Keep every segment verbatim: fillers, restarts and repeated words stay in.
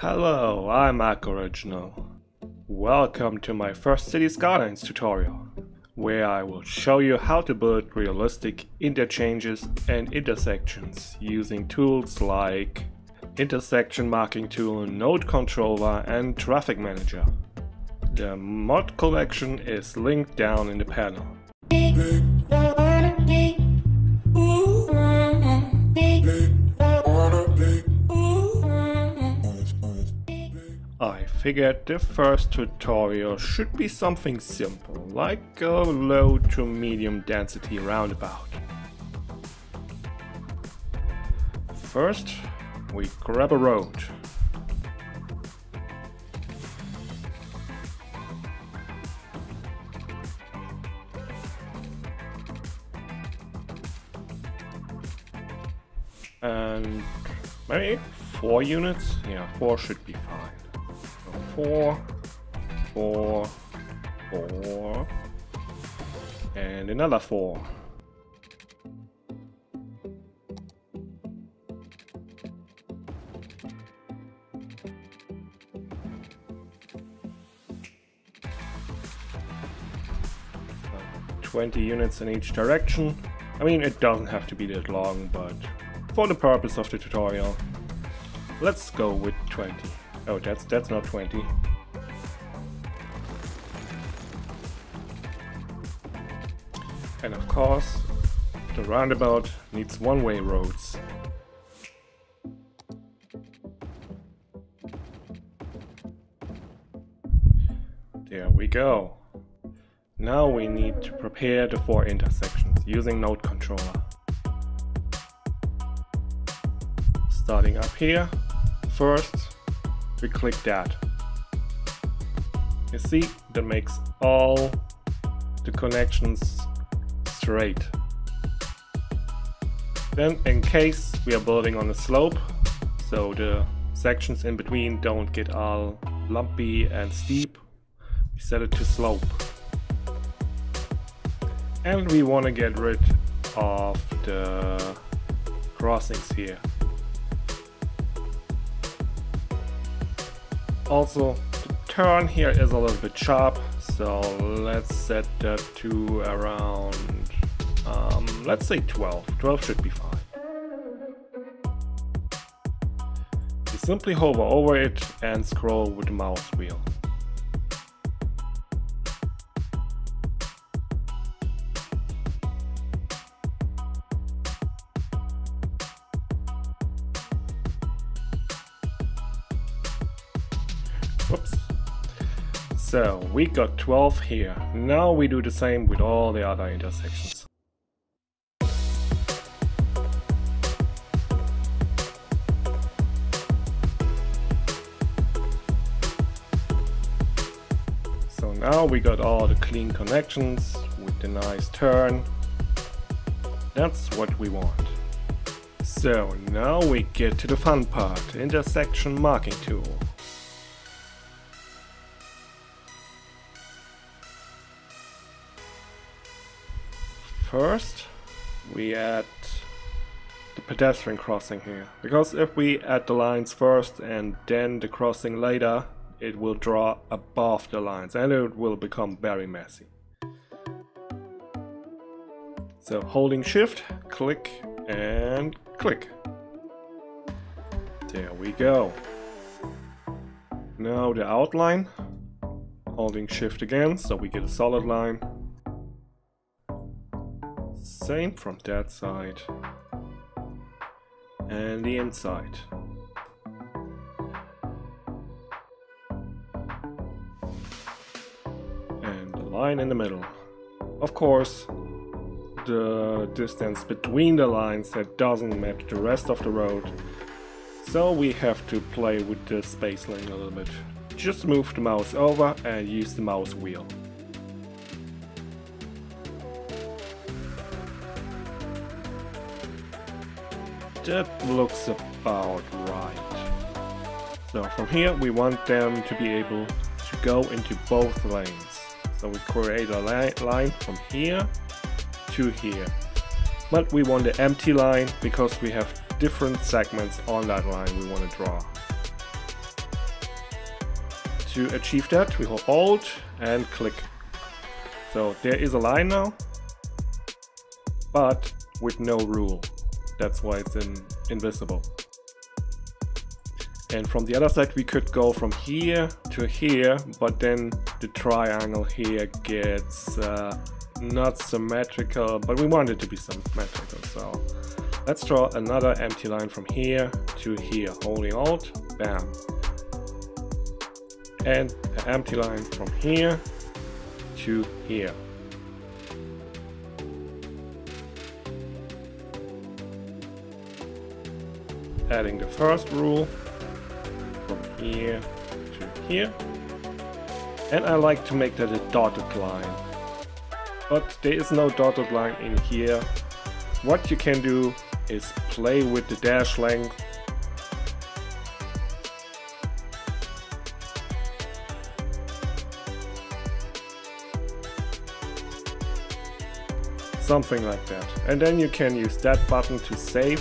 Hello, I'm Acc Original. Welcome to my first Cities: Skylines tutorial, where I will show you how to build realistic interchanges and intersections using tools like Intersection Marking Tool, Node Controller and Traffic Manager. The mod collection is linked down in the panel. I figured the first tutorial should be something simple, like a low to medium density roundabout. First, we grab a road. And maybe four units? Yeah, four should be fine. Four, four, four, and another four. twenty units in each direction. I mean, it doesn't have to be that long, but for the purpose of the tutorial, let's go with twenty. Oh, that's that's not twenty. And of course, the roundabout needs one-way roads. There we go. Now we need to prepare the four intersections using Node Controller. Starting up here, first we click that. You see, that makes all the connections straight. Then, in case we are building on a slope, so the sections in between don't get all lumpy and steep, we set it to slope. And we want to get rid of the crossings here. Also, the turn here is a little bit sharp, so let's set that to around, um, let's say twelve. twelve should be fine. You simply hover over it and scroll with the mouse wheel. Whoops. So we got twelve here. Now we do the same with all the other intersections. So now we got all the clean connections with the nice turn. That's what we want. So now we get to the fun part, Intersection Marking Tool. First, we add the pedestrian crossing here, because if we add the lines first and then the crossing later, it will draw above the lines and it will become very messy. So holding shift, click and click. There we go. Now the outline, holding shift again so we get a solid line. Same from that side and the inside. And the line in the middle. Of course, the distance between the lines that doesn't match the rest of the road. So we have to play with the spacing a little bit. Just move the mouse over and use the mouse wheel. That looks about right. So from here we want them to be able to go into both lanes. So we create a li- line from here to here. But we want the empty line because we have different segments on that line we want to draw. to achieve that, we hold Alt and click. So there is a line now, but with no rule. That's why it's in invisible. And from the other side, we could go from here to here, but then the triangle here gets uh, not symmetrical, but we want it to be symmetrical. So let's draw another empty line from here to here, holding Alt, bam. And an empty line from here to here. Adding the first rule from here to here. And I like to make that a dotted line. But there is no dotted line in here. What you can do is play with the dash length. Something like that. And then you can use that button to save.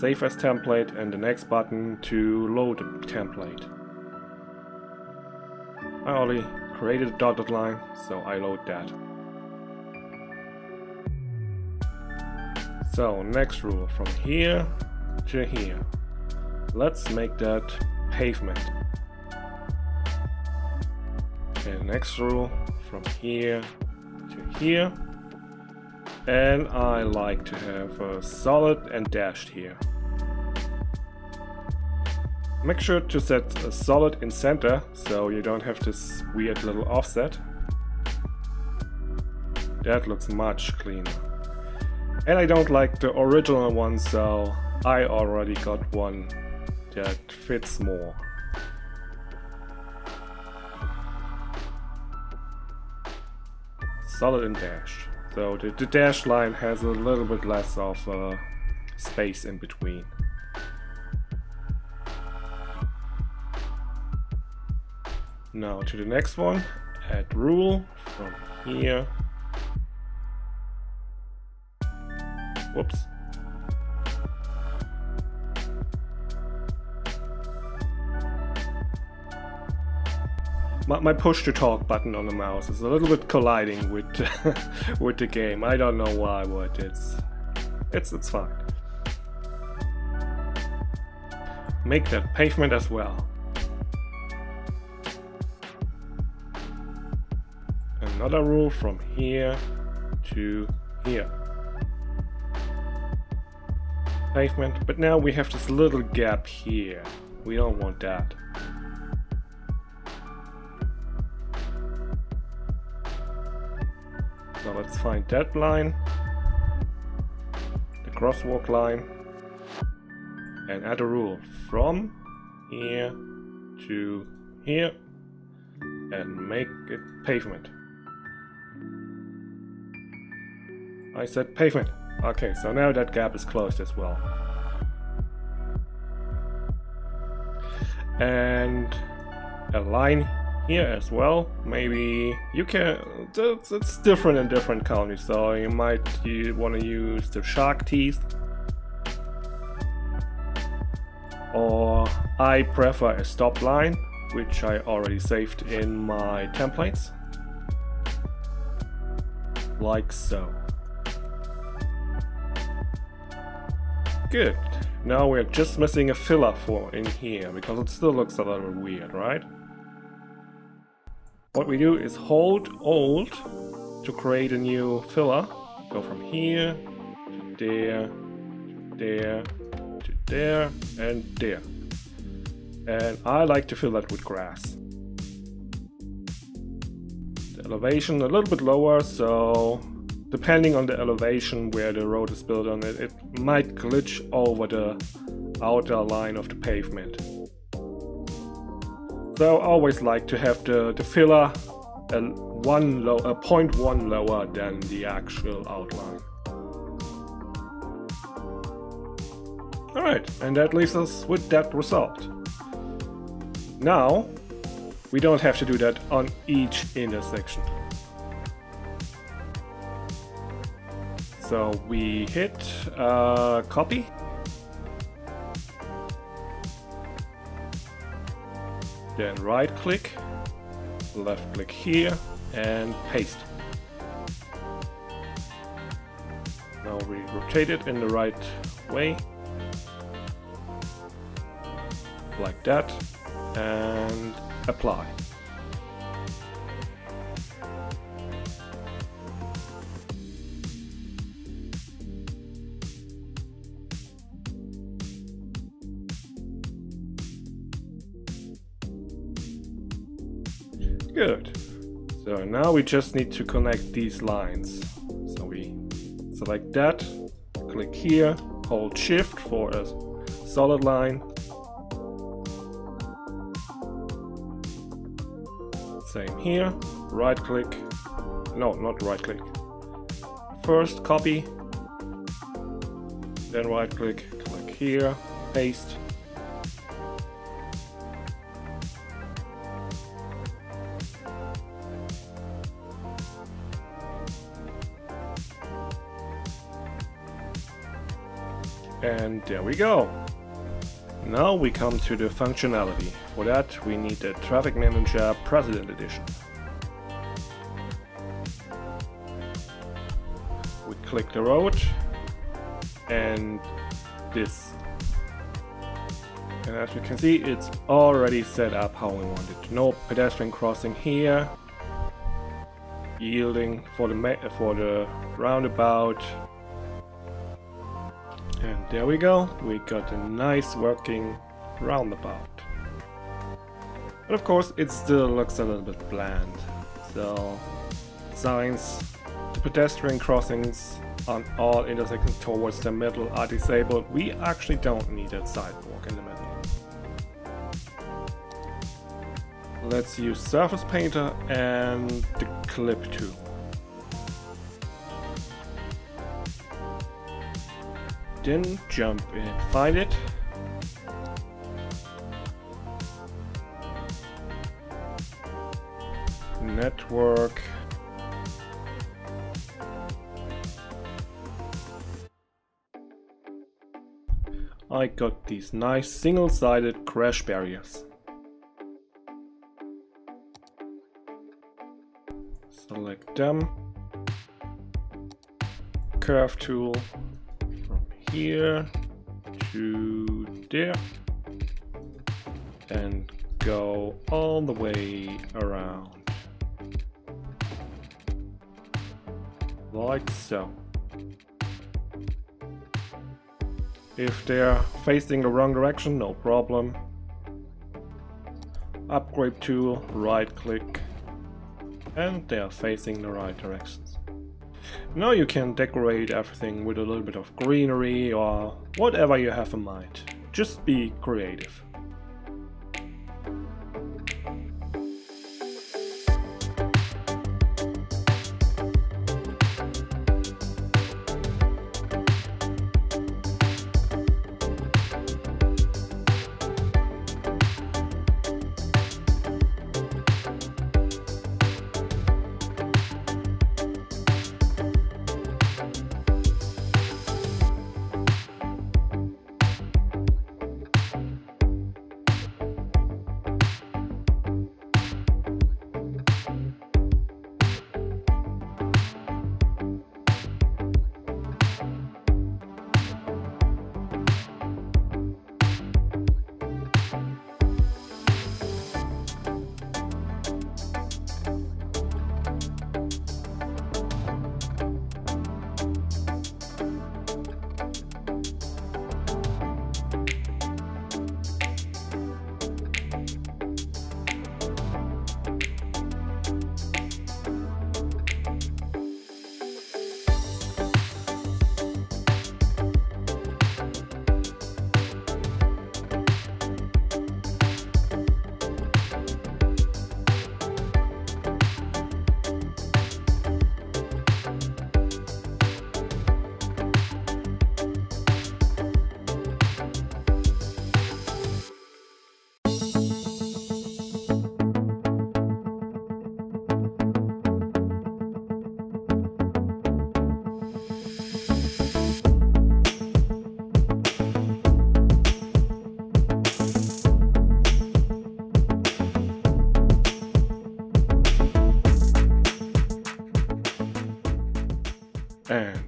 Save as template, and the next button to load a template. I already created a dotted line, so I load that. So next rule, from here to here. Let's make that pavement. And next rule, from here to here. And I like to have a solid and dashed here. Make sure to set a solid in center, so you don't have this weird little offset. That looks much cleaner. And I don't like the original one, so I already got one that fits more. Solid and dash. So the, the dashed line has a little bit less of uh, space in between. Now to the next one, add rule from here. Whoops. My, my push to talk button on the mouse is a little bit colliding with with the game. I don't know why, but it's it's it's fine. Make that pavement as well. Another rule from here to here. Pavement, but now we have this little gap here. We don't want that. So let's find that line, the crosswalk line, and add a rule from here to here and make it pavement. I said pavement. Okay, so now that gap is closed as well. And a line here as well. Maybe you can, it's different in different counties, so you might you want to use the shark teeth. Or I prefer a stop line, which I already saved in my templates. Like so. Good. Now we're just missing a filler for in here, because it still looks a little weird, right? What we do is hold Alt to create a new filler. Go from here to there, to there, to there, and there. And I like to fill that with grass. The elevation a little bit lower, so depending on the elevation where the road is built on it, it might glitch over the outer line of the pavement. So I always like to have the, the filler a, one low, a zero point one lower than the actual outline. Alright, and that leaves us with that result. Now, we don't have to do that on each intersection. So we hit uh, copy, Then right click, left click here, and paste. Now we rotate it in the right way, like that, and apply. Good. So now we just need to connect these lines. So we select that, click here, hold shift for a solid line. Same here, right click, no, not right click. First copy, then right click, click here, paste. And there we go. Now we come to the functionality. For that we need the Traffic Manager President Edition. We click the road and this. And as you can see, it's already set up how we want it. No pedestrian crossing here. Yielding for the ma for the roundabout. And there we go, we got a nice working roundabout. But of course it still looks a little bit bland. So signs, the pedestrian crossings on all intersections towards the middle are disabled. We actually don't need a sidewalk in the middle. Let's use Surface Painter and the clip tool. Then jump in and find it. Network. I got these nice single-sided crash barriers. Select them. Curve tool. Here to there and go all the way around like so. If they're facing the wrong direction, no problem. Upgrade tool, right click, and they're facing the right directions. Now you can decorate everything with a little bit of greenery or whatever you have in mind. Just be creative.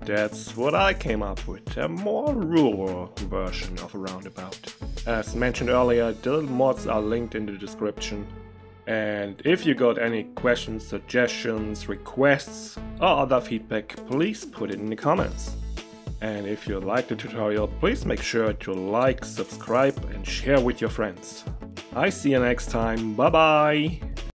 That's what I came up with, a more rural version of a roundabout. As mentioned earlier, the mods are linked in the description. And if you got any questions, suggestions, requests or other feedback, please put it in the comments. And if you liked the tutorial, please make sure to like, subscribe and share with your friends. I see you next time, bye bye!